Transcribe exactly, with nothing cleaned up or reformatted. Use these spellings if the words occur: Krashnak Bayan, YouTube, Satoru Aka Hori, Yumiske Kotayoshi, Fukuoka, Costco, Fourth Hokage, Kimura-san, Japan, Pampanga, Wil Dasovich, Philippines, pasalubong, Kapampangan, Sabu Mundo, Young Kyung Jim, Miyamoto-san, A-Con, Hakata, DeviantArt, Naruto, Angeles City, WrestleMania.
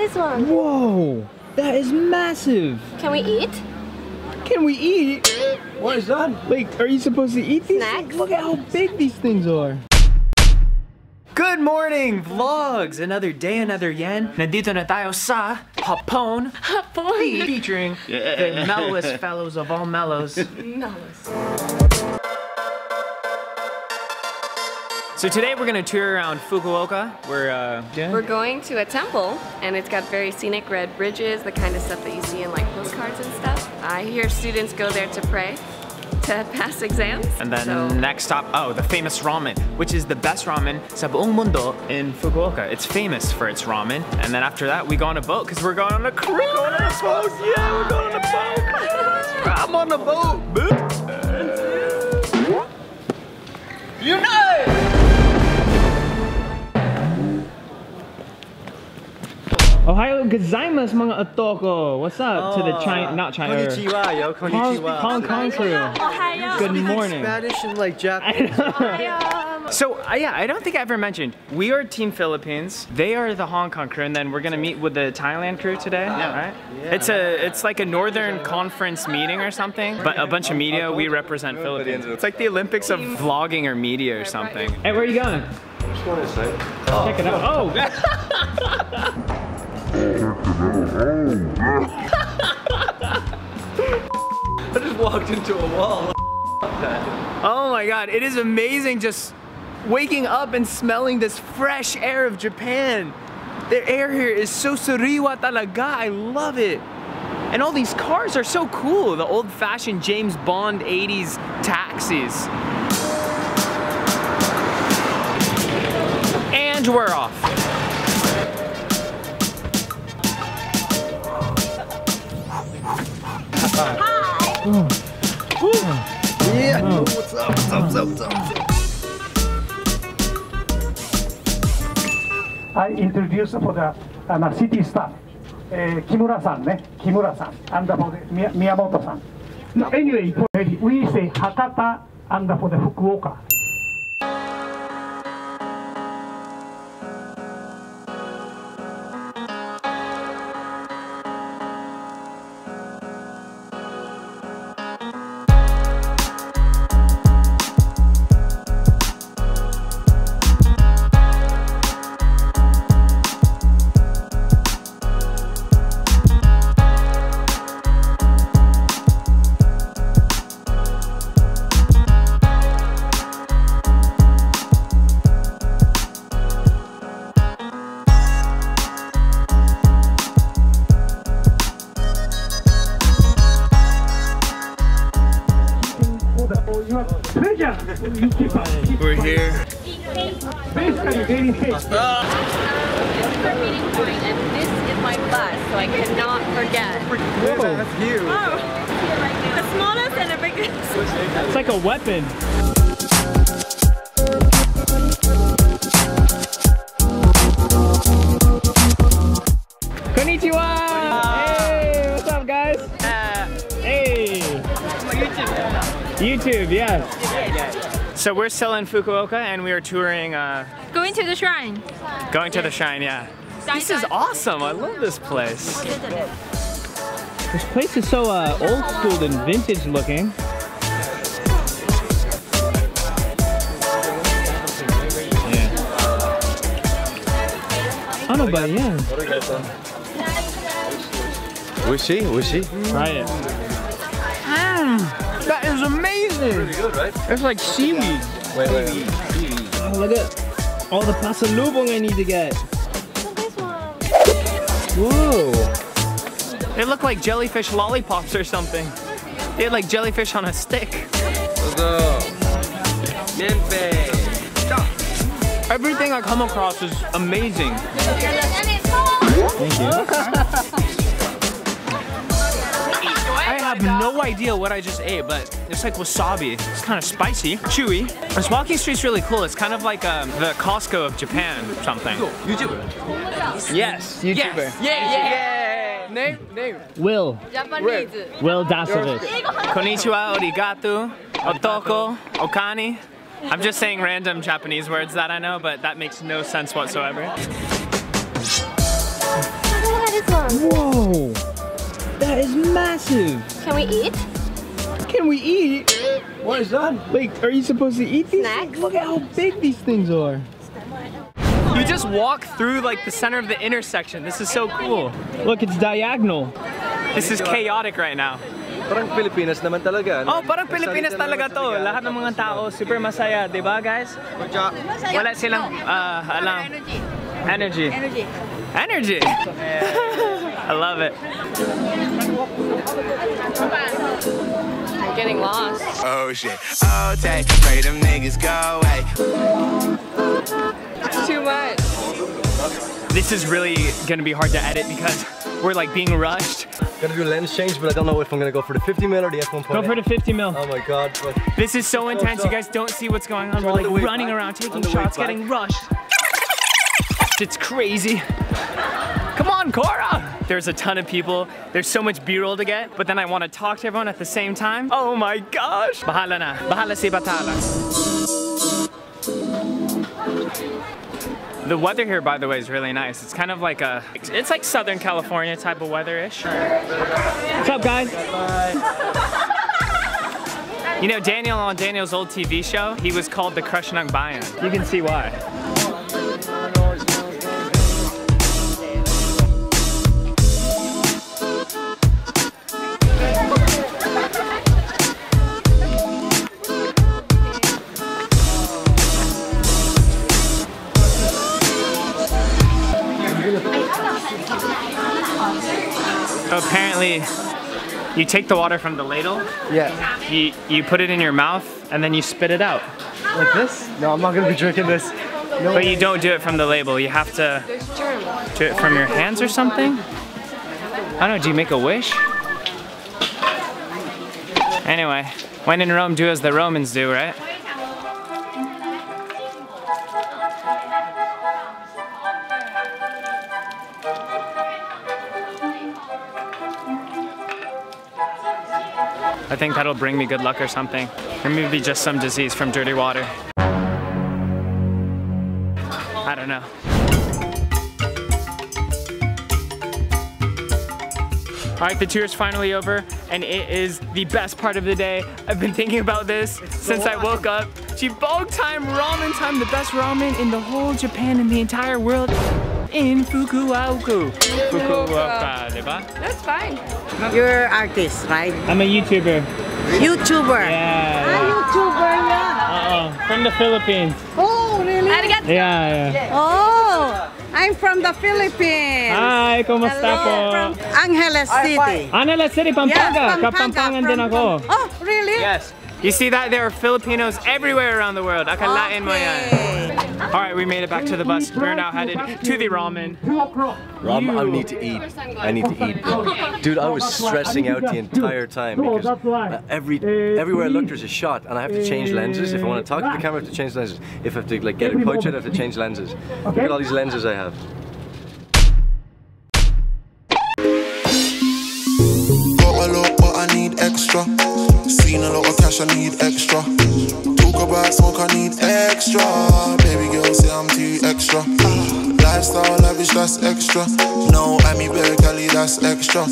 this one. Whoa, that is massive. Can we eat? Can we eat? What is that? Wait, are you supposed to eat these snacks? Things? Look at how big these things are. Good morning, vlogs! Another day, another yen. Nandito na tayo sa Hapon. Hapon. Featuring the mellowest fellows of all mellows. Mellowest. So today we're gonna tour around Fukuoka. We're uh, yeah. we're going to a temple, and it's got very scenic red bridges, the kind of stuff that you see in like postcards and stuff. I hear students go there to pray, to pass exams. And then so. Next stop, oh, the famous ramen, which is the best ramen, Sabu Mundo in Fukuoka. It's famous for its ramen. And then after that, we go on a boat because we're going on a cruise. We're going on a boat. Yeah, we're going on a boat. I'm on a boat, boo. You know. Ohayou gozaimasu, mga atoko. What's up oh, to the China, not China. Konnichiwa, yo. Konnichiwa. Hong Kong crew. Ohayou. Good morning. Spanish and like Japanese. Ohayou. So uh, yeah, I don't think I ever mentioned, we are Team Philippines. They are the Hong Kong crew, and then we're gonna meet with the Thailand crew today. Yeah. Right? Yeah. It's a, it's like a Northern Conference meeting or something. But a bunch of media. We represent Philippines. It's like the Olympics of vlogging or media or something. Hey, where are you going? I'm just going to say. Check it out. Oh. I just walked into a wall. Oh my god, it is amazing just waking up and smelling this fresh air of Japan. The air here is so sariwa talaga, I love it. And all these cars are so cool, the old-fashioned James Bond eighties taxis. And we're off. Hi! Ooh. Ooh. Yeah, oh. What's up, what's up, what's up, what's up? I introduced for the uh, city staff, uh, Kimura-san, eh? Kimura-san, and for the Miyamoto-san. No, anyway, we say Hakata and for the Fukuoka. We're here. Basically dating fish. This is our meeting point, and this is my bus, so I cannot forget. Whoa, that's huge. Oh, the smallest and the biggest. It's like a weapon. Konnichiwa! Hey, what's up, guys? Uh, hey. YouTube. YouTube, yeah. So we're still in Fukuoka, and we are touring. Uh, Going to the shrine. Going to yeah. the shrine, yeah. This is awesome. I love this place. This place is so uh, old school and vintage looking. Yeah. I don't know, but yeah. Wishy, wishy. Try it. Mm. That is amazing! Pretty good, right? It's like seaweed. Wait, wait, wait. Oh, look at all the pasalubong I need to get. Whoa! They look like jellyfish lollipops or something. They had like jellyfish on a stick. What's up? Everything I come across is amazing. Thank you. I have no idea what I just ate, but it's like wasabi. It's kind of spicy, chewy. This walking street's really cool. It's kind of like um, the Costco of Japan or something. YouTuber. Yes. YouTuber. Yes. Yeah, yeah, yeah. Name? Name? Will. Japanese. Wil Dasovich. Konnichiwa, arigato, otoko, okani. I'm just saying random Japanese words that I know, but that makes no sense whatsoever. massive. Can we eat? Can we eat? What is that? Wait, are you supposed to eat these? Snacks? Look at how big these things are. You just walk through like the center of the intersection. This is so cool. Look, it's diagonal. This is chaotic right now. Parang Pilipinas naman talaga. Oh, parang Pilipinas talaga to. Lahat ng mga tao super masaya, di ba guys? Wala silang uh, alam. Energy. Energy. Energy. I love it. I'm getting lost. Oh shit. Oh, take pray them niggas go away. It's too much. This is really gonna be hard to edit because we're like being rushed. Gonna do lens change, but I don't know if I'm gonna go for the fifty mil or the f one point eight. Go for the fifty mil. Oh my god. But this is so intense, you guys don't see what's going on. We're like running back. around, taking shots, getting rushed. It's crazy. Come on, Cora! There's a ton of people. There's so much B-roll to get, but then I wanna talk to everyone at the same time. Oh my gosh! Bahala na. Bahala si batala. The weather here, by the way, is really nice. It's kind of like a, it's like Southern California type of weather-ish. What's up, guys? You know, Daniel on Daniel's old T V show, he was called the Krashnak Bayan. You can see why. Apparently, you take the water from the ladle. Yeah. You you put it in your mouth and then you spit it out. Like this? No, I'm not gonna be drinking this. No but way. You don't do it from the label. You have to do it from your hands or something. I don't know. Do you make a wish? Anyway, when in Rome, do as the Romans do, right? I think that'll bring me good luck or something. Or maybe just some disease from dirty water. I don't know. All right, the tour is finally over, and it is the best part of the day. I've been thinking about this it's since I woke up. Jibog time, ramen time, the best ramen in the whole Japan and the entire world. In Fukuoka. Fukuoka, diba? That's fine. You're an artist, right? I'm a YouTuber. YouTuber? Yeah. Ah, YouTuber, yeah. Uh-oh. From the Philippines. Oh, really? Arigato. Yeah, yeah. Oh, I'm from the Philippines. Hi, kumusta po? From Angeles City. Angeles City, Pampanga. Yes, Kapampangan din ako. Oh, really? Yes. You see that? There are Filipinos everywhere around the world. Akalain mo yan. All right, we made it back to the bus. We're now headed to the ramen. Ramen, I need to eat. I need to eat, bro. Dude, I was stressing out the entire time because uh, every everywhere I look, there's a shot, and I have to change lenses. If I want to talk to the camera, I have to change lenses. If I have to like get a portrait, I have to change lenses. Look at all these lenses I have. Extra, seen a lot of cash, I need extra. Talk about smoke, I need extra. Baby girl say I'm too extra. Lifestyle lavish, that's extra. No, I'm a better Cali, that's extra.